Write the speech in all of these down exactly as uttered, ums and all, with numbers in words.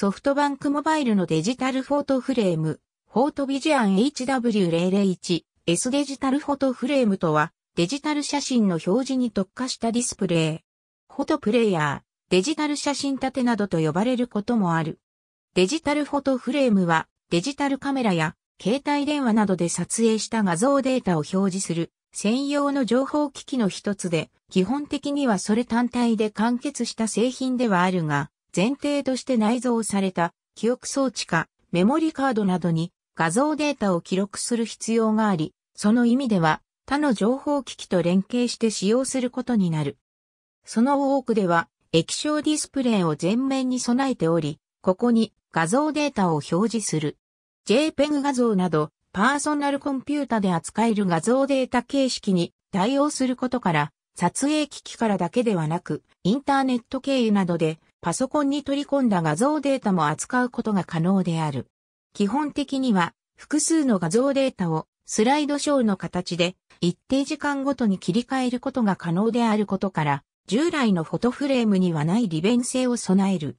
ソフトバンクモバイルのデジタルフォトフレーム、PhotoVision エイチダブリューゼロゼロワンエス デジタルフォトフレームとは、デジタル写真の表示に特化したディスプレイ。フォトプレイヤー、デジタル写真立てなどと呼ばれることもある。デジタルフォトフレームは、デジタルカメラや携帯電話などで撮影した画像データを表示する専用の情報機器の一つで、基本的にはそれ単体で完結した製品ではあるが、前提として内蔵された記憶装置かメモリカードなどに画像データを記録する必要があり、その意味では他の情報機器と連携して使用することになる。その多くでは液晶ディスプレイを前面に備えており、ここに画像データを表示する。ジェイペグ 画像などパーソナルコンピュータで扱える画像データ形式に対応することから、撮影機器からだけではなく、インターネット経由などでパソコンに取り込んだ画像データも扱うことが可能である。基本的には複数の画像データをスライドショーの形で一定時間ごとに切り替えることが可能であることから、従来のフォトフレームにはない利便性を備える。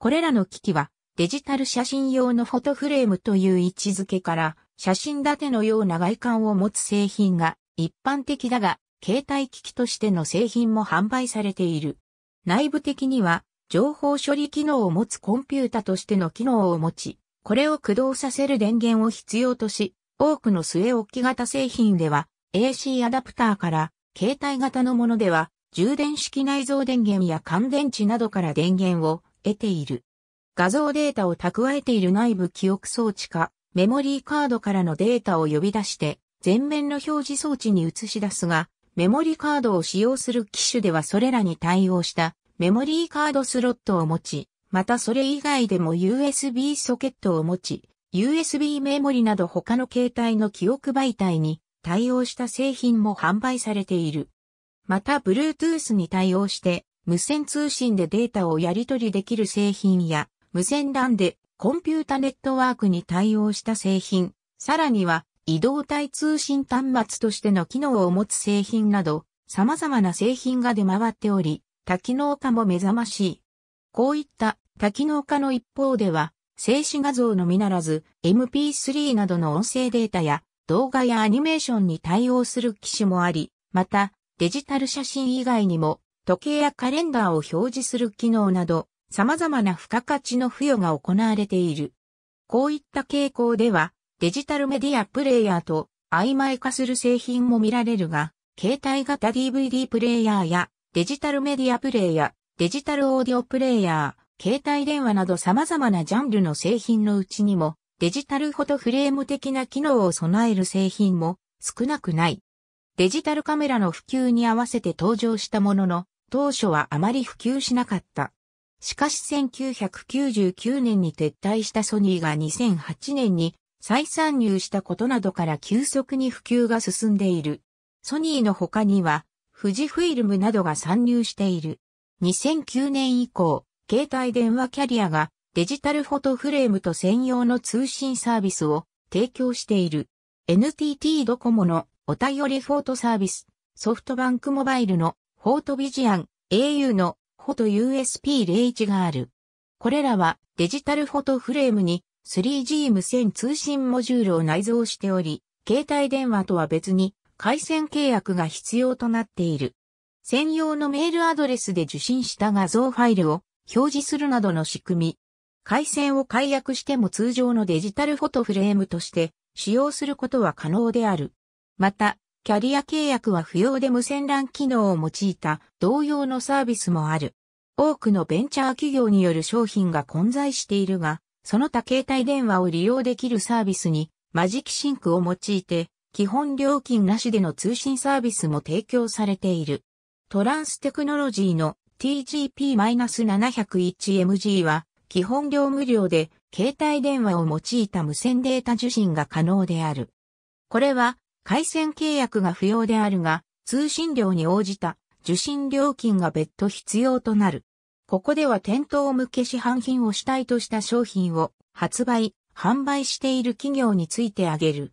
これらの機器はデジタル写真用のフォトフレームという位置づけから写真立てのような外観を持つ製品が一般的だが、携帯機器としての製品も販売されている。内部的には情報処理機能を持つコンピュータとしての機能を持ち、これを駆動させる電源を必要とし、多くの据え置き型製品では エーシー アダプターから携帯型のものでは充電式内蔵電源や乾電池などから電源を得ている。画像データを蓄えている内部記憶装置かメモリーカードからのデータを呼び出して前面の表示装置に映し出すが、メモリカードを使用する機種ではそれらに対応したメモリーカードスロットを持ち、またそれ以外でも ユーエスビー ソケットを持ち、ユーエスビー メモリなど他の携帯の記憶媒体に対応した製品も販売されている。また Bluetooth に対応して無線通信でデータをやり取りできる製品や、無線 ラン でコンピュータネットワークに対応した製品、さらには移動体通信端末としての機能を持つ製品など、様々な製品が出回っており、多機能化も目覚ましい。こういった多機能化の一方では、静止画像のみならず、エムピースリー などの音声データや動画やアニメーションに対応する機種もあり、また、デジタル写真以外にも、時計やカレンダーを表示する機能など、様々な付加価値の付与が行われている。こういった傾向では、デジタルメディアプレイヤーと曖昧化する製品も見られるが、携帯型 ディーブイディー プレイヤーやデジタルメディアプレイヤー、デジタルオーディオプレイヤー、携帯電話など様々なジャンルの製品のうちにもデジタルフォトフレーム的な機能を備える製品も少なくない。デジタルカメラの普及に合わせて登場したものの、当初はあまり普及しなかった。しかしせんきゅうひゃくきゅうじゅうきゅうねんに撤退したソニーがにせんはちねんに再参入したことなどから急速に普及が進んでいる。ソニーの他には、富士フイルムなどが参入している。にせんきゅうねん以降、携帯電話キャリアがデジタルフォトフレームと専用の通信サービスを提供している。エヌティーティー ドコモのお便りフォトサービス、ソフトバンクモバイルのPhotoVision、エーユー のPHOTO-ユーエスビーゼロゼロワンエス がある。これらはデジタルフォトフレームにスリージー 無線通信モジュールを内蔵しており、携帯電話とは別に回線契約が必要となっている。専用のメールアドレスで受信した画像ファイルを表示するなどの仕組み。回線を解約しても通常のデジタルフォトフレームとして使用することは可能である。また、キャリア契約は不要で無線 ラン 機能を用いた同様のサービスもある。多くのベンチャー企業による商品が混在しているが、その他携帯電話を利用できるサービスにMagicSyncを用いて基本料金なしでの通信サービスも提供されている。トランステクノロジーの ティージーピーセブンゼロワンエムジー は基本料無料で携帯電話を用いた無線データ受信が可能である。これは回線契約が不要であるが通信量に応じた受信料金が別途必要となる。ここでは店頭向け市販品を主体とした商品を発売、販売している企業について挙げる。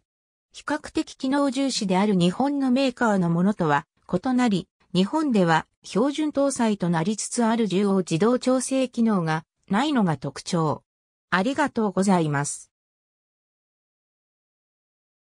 比較的機能重視である日本のメーカーのものとは異なり、日本では標準搭載となりつつある縦横自動調整機能がないのが特徴。ありがとうございます。